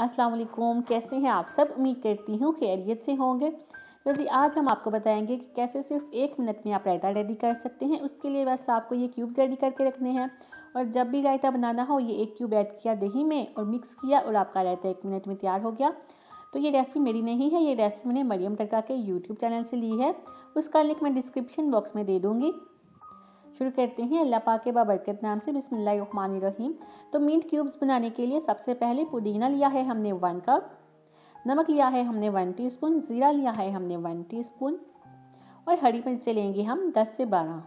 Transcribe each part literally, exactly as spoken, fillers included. अस्सलाम वालेकुम, कैसे हैं आप सब। उम्मीद करती हूँ खैरियत से होंगे। तो जी आज हम आपको बताएंगे कि कैसे सिर्फ एक मिनट में आप रायता रेडी कर सकते हैं। उसके लिए बस आपको ये क्यूब्स रेडी करके रखने हैं और जब भी रायता बनाना हो ये एक क्यूब ऐड किया दही में और मिक्स किया और आपका रायता एक मिनट में तैयार हो गया। तो ये रेसिपी मेरी नहीं है, ये रेसिपी मैंने मरियम तड़का के यूट्यूब चैनल से ली है। उसका लिंक मैं डिस्क्रिप्शन बॉक्स में दे दूँगी। शुरू करते हैं अल्लाह पाक के बाबरकत नाम से, बिस्मिल्लाहिर्रहमानिर्रहीम। तो मिंट क्यूब्स बनाने के लिए सबसे पहले पुदीना लिया है हमने वन कप, नमक लिया है हमने वन टीस्पून, ज़ीरा लिया है हमने वन टीस्पून और हरी मिर्चें लेंगे हम दस से बारह।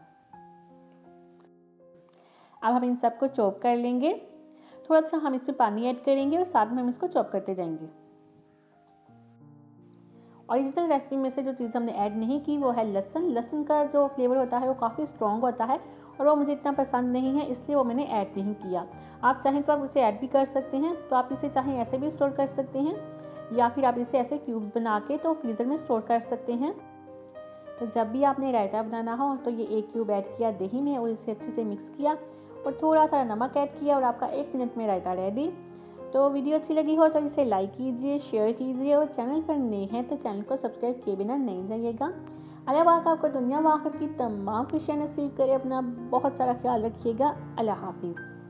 अब हम इन सबको चॉप कर लेंगे। थोड़ा थोड़ा हम इसमें पानी ऐड करेंगे और साथ में हम इसको चॉप करते जाएंगे। और इस तरह रेसिपी में से जो चीज़ हमने ऐड नहीं की वो है लहसुन। लहसुन का जो फ्लेवर होता है वो काफ़ी स्ट्रॉन्ग होता है और वो मुझे इतना पसंद नहीं है, इसलिए वो मैंने ऐड नहीं किया। आप चाहें तो आप उसे ऐड भी कर सकते हैं। तो आप इसे चाहें ऐसे भी स्टोर कर सकते हैं या फिर आप इसे ऐसे क्यूब्स बना के तो फ्रीज़र में स्टोर कर सकते हैं। तो जब भी आपने रायता बनाना हो तो ये एक क्यूब ऐड किया दही में और इसे अच्छे से मिक्स किया और थोड़ा सा नमक ऐड किया और आपका एक मिनट में रायता रेडी। तो वीडियो अच्छी लगी हो तो इसे लाइक कीजिए, शेयर कीजिए और चैनल पर नए हैं तो चैनल को सब्सक्राइब किए बिना नहीं जाइएगा। अल्लाह पाक आपको दुनिया व आखिरत की तमाम खुशियाँ नसीब करे। अपना बहुत सारा ख्याल रखिएगा। अल्लाह हाफिज़।